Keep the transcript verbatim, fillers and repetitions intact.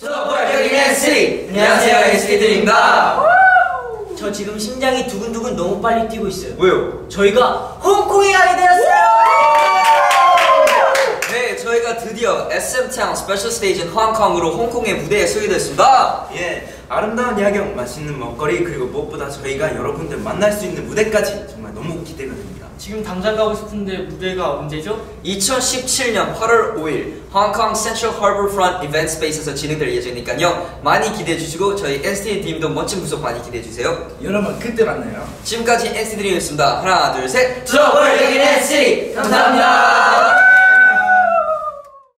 수도권 여기는 쓰리! 안녕하세요, 에스케이들입니다. 저 지금 심장이 두근두근 너무 빨리 뛰고 있어요. 왜요? 저희가 홍콩에 가게 되었어요! 네, 저희가 드디어 에스엠타운 스페셜 스테이지인 홍콩으로 홍콩의 무대에 서게 됐습니다. 예, 아름다운 야경, 맛있는 먹거리, 그리고 무엇보다 저희가 여러분들 만날 수 있는 무대까지 정말 너무 기대가 됩니다. 지금 당장 가고 싶은데 무대가 언제죠? 이천십칠년 팔월 오일 홍콩 Central Harbourfront 이벤트 스페이스에서 진행될 예정이니까요. 많이 기대해 주시고 저희 엔시티 드림도 멋진 모습 많이 기대해 주세요. 여러분 그때 만나요. 지금까지 엔시티 드림이었습니다. 하나, 둘, 셋. 들어볼 얘기는 엔시티. 감사합니다.